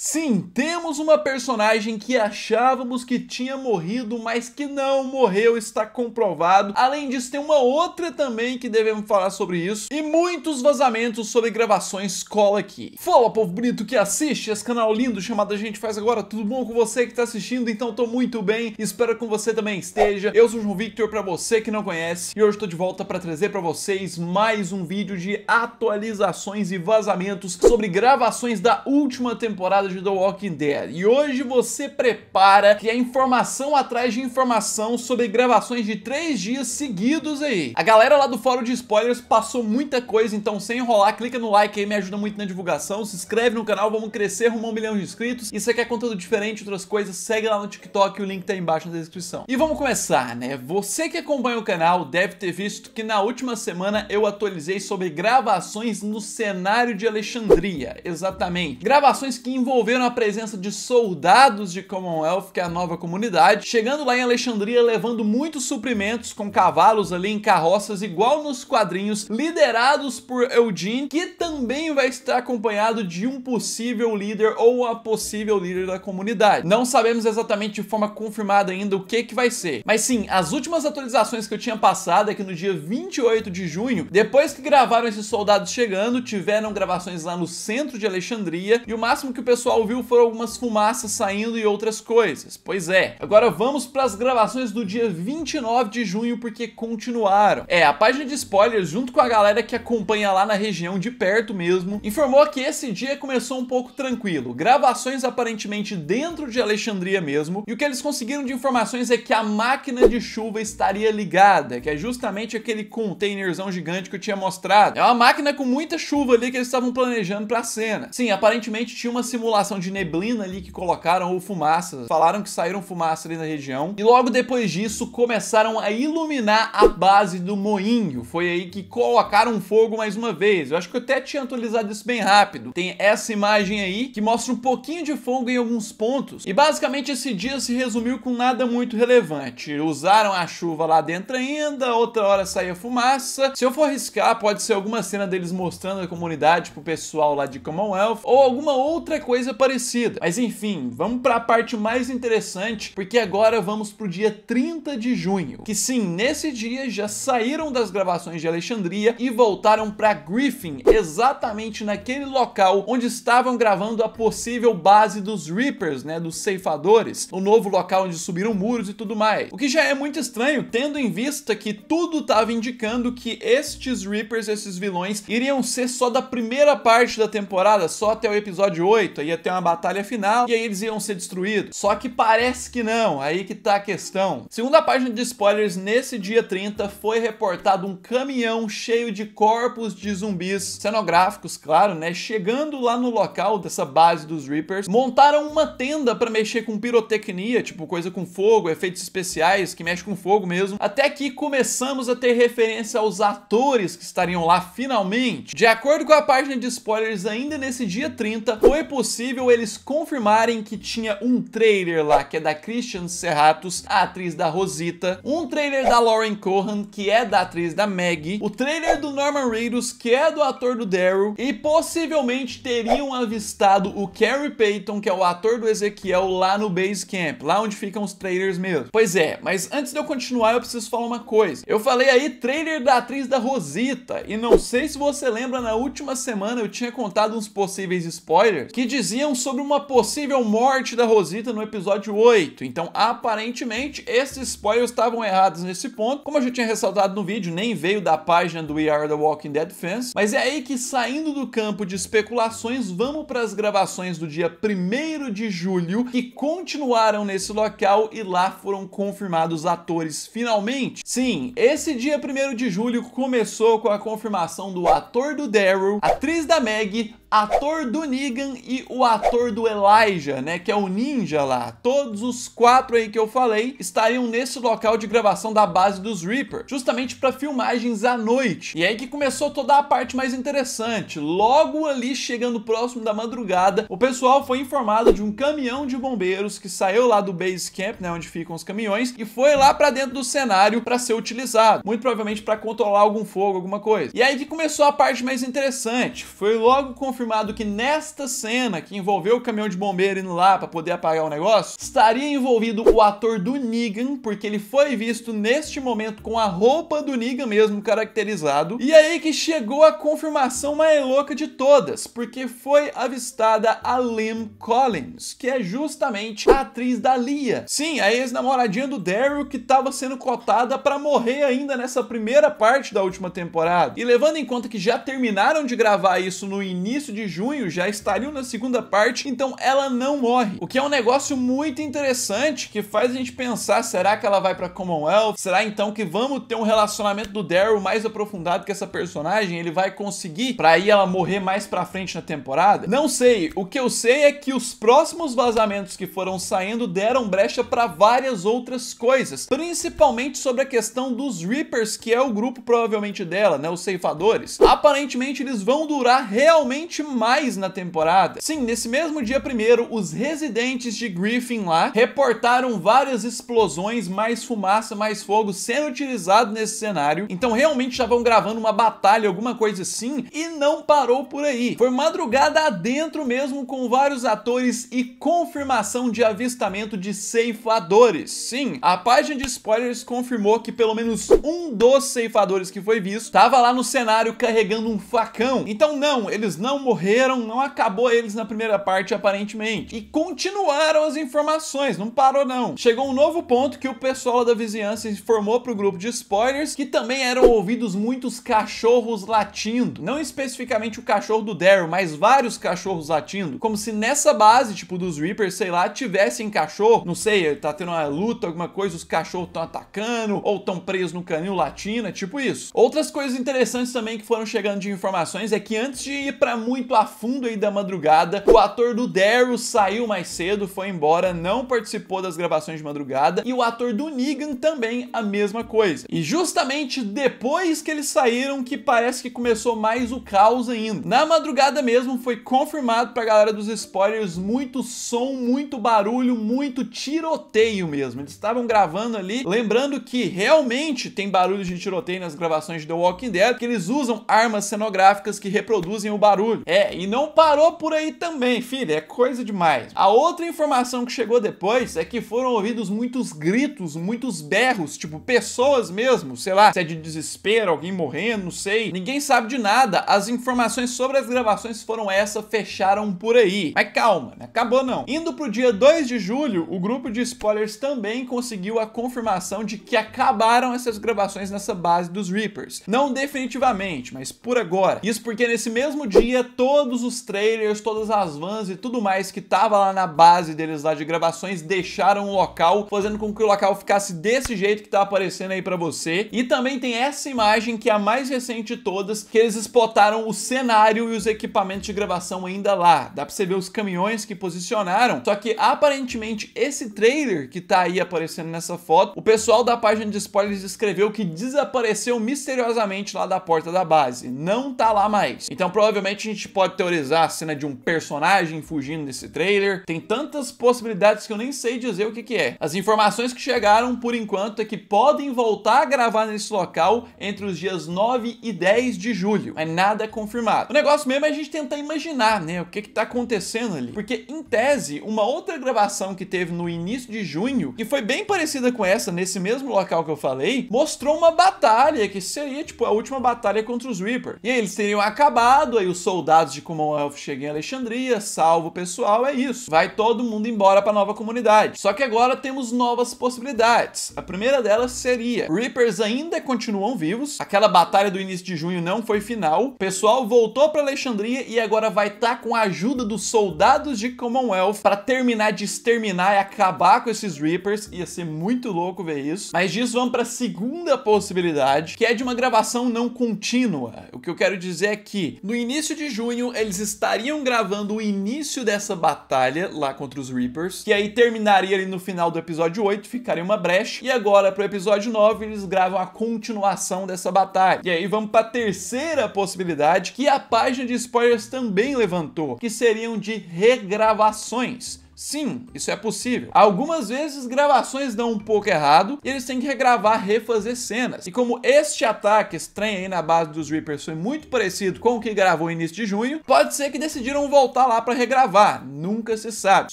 Sim, temos uma personagem que achávamos que tinha morrido, mas que não morreu, está comprovado. Além disso, tem uma outra também que devemos falar sobre isso. E muitos vazamentos sobre gravações cola aqui. Fala, povo bonito que assiste esse canal lindo chamado A Gente Faz Agora. Tudo bom com você que está assistindo? Então, tô muito bem. Espero que com você também esteja. Eu sou o João Victor, para você que não conhece. E hoje estou de volta para trazer para vocês mais um vídeo de atualizações e vazamentos sobre gravações da última temporada de The Walking Dead. E hoje você prepara que é informação atrás de informação sobre gravações de 3 dias seguidos aí. A galera lá do fórum de spoilers passou muita coisa, então sem enrolar, clica no like aí, me ajuda muito na divulgação, se inscreve no canal, vamos crescer, rumo a 1 milhão de inscritos. E se você quer conteúdo diferente, outras coisas, segue lá no TikTok, o link tá aí embaixo na descrição. E vamos começar, né? Você que acompanha o canal deve ter visto que na última semana eu atualizei sobre gravações no cenário de Alexandria. Exatamente. Gravações que envolveram a presença de soldados de Commonwealth, que é a nova comunidade, chegando lá em Alexandria, levando muitos suprimentos com cavalos ali em carroças, igual nos quadrinhos, liderados por Eugene, que também vai estar acompanhado de um possível líder ou a possível líder da comunidade. Não sabemos exatamente de forma confirmada ainda o que vai ser. Mas sim, as últimas atualizações que eu tinha passado é que no dia 28 de junho, depois que gravaram esses soldados chegando, tiveram gravações lá no centro de Alexandria, e o máximo que o pessoal viu foram algumas fumaças saindo e outras coisas. Pois é. Agora vamos para as gravações do dia 29 de junho, porque continuaram. A página de spoilers, junto com a galera que acompanha lá na região de perto mesmo, informou que esse dia começou um pouco tranquilo. Gravações aparentemente dentro de Alexandria mesmo, e o que eles conseguiram de informações é que a máquina de chuva estaria ligada, que é justamente aquele containerzão gigante que eu tinha mostrado. É uma máquina com muita chuva ali que eles estavam planejando para a cena. Sim, aparentemente tinha uma simulação de neblina ali que colocaram, ou fumaças. Falaram que saíram fumaça ali na região. E logo depois disso, começaram a iluminar a base do moinho. Foi aí que colocaram fogo mais uma vez. Eu acho que eu até tinha atualizado isso bem rápido. Tem essa imagem aí, que mostra um pouquinho de fogo em alguns pontos. E basicamente esse dia se resumiu com nada muito relevante. Usaram a chuva lá dentro ainda, outra hora saía fumaça. Se eu for arriscar, pode ser alguma cena deles mostrando a comunidade pro pessoal lá de Commonwealth, ou alguma outra coisa parecida. Mas enfim, vamos para a parte mais interessante, porque agora vamos pro dia 30 de junho, que sim, nesse dia já saíram das gravações de Alexandria e voltaram para Griffin, exatamente naquele local onde estavam gravando a possível base dos Reapers, né, dos ceifadores, o novo local onde subiram muros e tudo mais. O que já é muito estranho, tendo em vista que tudo estava indicando que estes Reapers, esses vilões, iriam ser só da primeira parte da temporada, só até o episódio 8, ia ter uma batalha final e aí eles iam ser destruídos. Só que parece que não, aí que tá a questão. Segundo a página de spoilers, nesse dia 30 foi reportado um caminhão cheio de corpos de zumbis, cenográficos, claro, né, chegando lá no local dessa base dos Reapers. Montaram uma tenda pra mexer com pirotecnia, tipo coisa com fogo, efeitos especiais que mexe com fogo mesmo. Até que começamos a ter referência aos atores que estariam lá finalmente. De acordo com a página de spoilers, ainda nesse dia 30, foi possível eles confirmarem que tinha um trailer lá, que é da Christian Serratos, a atriz da Rosita, um trailer da Lauren Cohan, que é da atriz da Maggie, o trailer do Norman Reedus, que é do ator do Daryl, e possivelmente teriam avistado o Kerry Payton, que é o ator do Ezequiel, lá no Base Camp, lá onde ficam os trailers mesmo. Pois é, mas antes de eu continuar, eu preciso falar uma coisa. Eu falei aí trailer da atriz da Rosita, e não sei se você lembra, na última semana eu tinha contado uns possíveis spoilers que diziam sobre uma possível morte da Rosita no episódio 8. Então, aparentemente, esses spoilers estavam errados nesse ponto. Como eu já tinha ressaltado no vídeo, nem veio da página do We Are The Walking Dead Fans. Mas é aí que, saindo do campo de especulações, vamos para as gravações do dia 1º de julho, que continuaram nesse local e lá foram confirmados atores finalmente. Sim, esse dia 1º de julho começou com a confirmação do ator do Daryl, atriz da Maggie, ator do Negan e o ator do Elijah, né, que é o ninja lá. Todos os 4 aí que eu falei estariam nesse local de gravação da base dos Reaper, justamente para filmagens à noite. E é aí que começou toda a parte mais interessante. Logo ali, chegando próximo da madrugada, o pessoal foi informado de um caminhão de bombeiros que saiu lá do Base Camp, né, onde ficam os caminhões, e foi lá para dentro do cenário para ser utilizado, muito provavelmente para controlar algum fogo, alguma coisa. E é aí que começou a parte mais interessante. Foi logo confirmado confirmado que nesta cena, que envolveu o caminhão de bombeiro indo lá pra poder apagar o negócio, estaria envolvido o ator do Negan, porque ele foi visto neste momento com a roupa do Negan mesmo caracterizado. E aí que chegou a confirmação mais louca de todas, porque foi avistada a Lynn Collins, que é justamente a atriz da Lia. Sim, a ex-namoradinha do Daryl, que tava sendo cotada pra morrer ainda nessa primeira parte da última temporada. E levando em conta que já terminaram de gravar isso no início de junho, já estariam na segunda parte, então ela não morre. O que é um negócio muito interessante, que faz a gente pensar, será que ela vai pra Commonwealth? Será então que vamos ter um relacionamento do Daryl mais aprofundado com essa personagem? Ele vai conseguir pra aí ela morrer mais pra frente na temporada? Não sei. O que eu sei é que os próximos vazamentos que foram saindo deram brecha pra várias outras coisas, principalmente sobre a questão dos Reapers, que é o grupo provavelmente dela, né, os ceifadores. Aparentemente eles vão durar realmente mais na temporada. Sim, nesse mesmo dia primeiro, os residentes de Griffin lá reportaram várias explosões, mais fumaça, mais fogo sendo utilizado nesse cenário. Então realmente já vão gravando uma batalha, alguma coisa assim, e não parou por aí. Foi madrugada adentro mesmo, com vários atores e confirmação de avistamento de ceifadores. Sim, a página de spoilers confirmou que pelo menos um dos ceifadores que foi visto tava lá no cenário carregando um facão. Então não, eles não morreram, não acabou eles na primeira parte aparentemente. E continuaram as informações, não parou não. Chegou um novo ponto que o pessoal da vizinhança informou pro grupo de spoilers, que também eram ouvidos muitos cachorros latindo. Não especificamente o cachorro do Daryl, mas vários cachorros latindo. Como se nessa base, tipo dos Reapers, sei lá, tivessem cachorro, não sei, tá tendo uma luta, alguma coisa, os cachorros estão atacando, ou estão presos no canil latino, tipo isso. Outras coisas interessantes também que foram chegando de informações é que antes de ir pra muito a fundo aí da madrugada, o ator do Daryl saiu mais cedo, foi embora, não participou das gravações de madrugada, e o ator do Negan também a mesma coisa. E justamente depois que eles saíram que parece que começou mais o caos ainda. Na madrugada mesmo foi confirmado pra galera dos spoilers muito som, muito barulho, muito tiroteio mesmo. Eles estavam gravando ali, lembrando que realmente tem barulho de tiroteio nas gravações de The Walking Dead, que eles usam armas cenográficas que reproduzem o barulho. É, e não parou por aí também, filha, é coisa demais. A outra informação que chegou depois é que foram ouvidos muitos gritos, muitos berros, tipo pessoas mesmo, sei lá, se é de desespero, alguém morrendo, não sei. Ninguém sabe de nada. As informações sobre as gravações foram essa, fecharam por aí. Mas calma, não acabou não. Indo pro dia 2 de julho, o grupo de spoilers também conseguiu a confirmação de que acabaram essas gravações nessa base dos Reapers. Não definitivamente, mas por agora. Isso porque nesse mesmo dia, todos os trailers, todas as vans e tudo mais que tava lá na base deles lá de gravações deixaram o local, fazendo com que o local ficasse desse jeito que tá aparecendo aí pra você. E também tem essa imagem, que é a mais recente de todas, que eles spotaram o cenário e os equipamentos de gravação ainda lá. Dá pra você ver os caminhões que posicionaram, só que aparentemente esse trailer que tá aí aparecendo nessa foto, o pessoal da página de spoilers escreveu que desapareceu misteriosamente lá da porta da base, não tá lá mais. Então provavelmente a gente pode teorizar a cena de um personagem fugindo desse trailer. Tem tantas possibilidades que eu nem sei dizer o que é. As informações que chegaram por enquanto é que podem voltar a gravar nesse local entre os dias 9 e 10 de julho, mas nada é confirmado. O negócio mesmo é a gente tentar imaginar, né, o que tá acontecendo ali, porque em tese, uma outra gravação que teve no início de junho, que foi bem parecida com essa, nesse mesmo local que eu falei, mostrou uma batalha que seria tipo a última batalha contra os Reapers. E aí eles teriam acabado, aí os soldados de Commonwealth chegam em Alexandria, salvo o pessoal, é isso. Vai todo mundo embora pra nova comunidade. Só que agora temos novas possibilidades. A primeira delas seria, Reapers ainda continuam vivos, aquela batalha do início de junho não foi final, o pessoal voltou pra Alexandria e agora vai estar com a ajuda dos soldados de Commonwealth pra terminar de exterminar e acabar com esses Reapers. Ia ser muito louco ver isso. Mas disso vamos pra segunda possibilidade, que é de uma gravação não contínua. O que eu quero dizer é que no início de junho eles estariam gravando o início dessa batalha lá contra os Reapers, que aí terminaria ali no final do episódio 8, ficaria uma brecha, e agora pro episódio 9 eles gravam a continuação dessa batalha. E aí vamos pra terceira possibilidade, que a página de spoilers também levantou, que seriam de regravações. Sim, isso é possível. Algumas vezes gravações dão um pouco errado e eles têm que regravar, refazer cenas. E como este ataque estranho aí na base dos Reapers foi muito parecido com o que gravou no início de junho, pode ser que decidiram voltar lá para regravar. Nunca se sabe.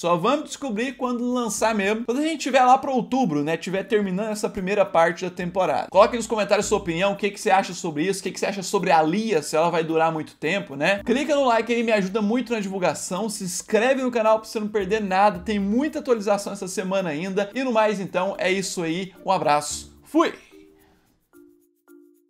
Só vamos descobrir quando lançar mesmo. Quando a gente tiver lá para outubro, né, tiver terminando essa primeira parte da temporada. Coloque nos comentários sua opinião, o que que você acha sobre isso, o que que você acha sobre a Lia, se ela vai durar muito tempo, né? Clica no like aí, me ajuda muito na divulgação, se inscreve no canal para você não perder nada, tem muita atualização essa semana ainda. E no mais, então, é isso aí. Um abraço. Fui!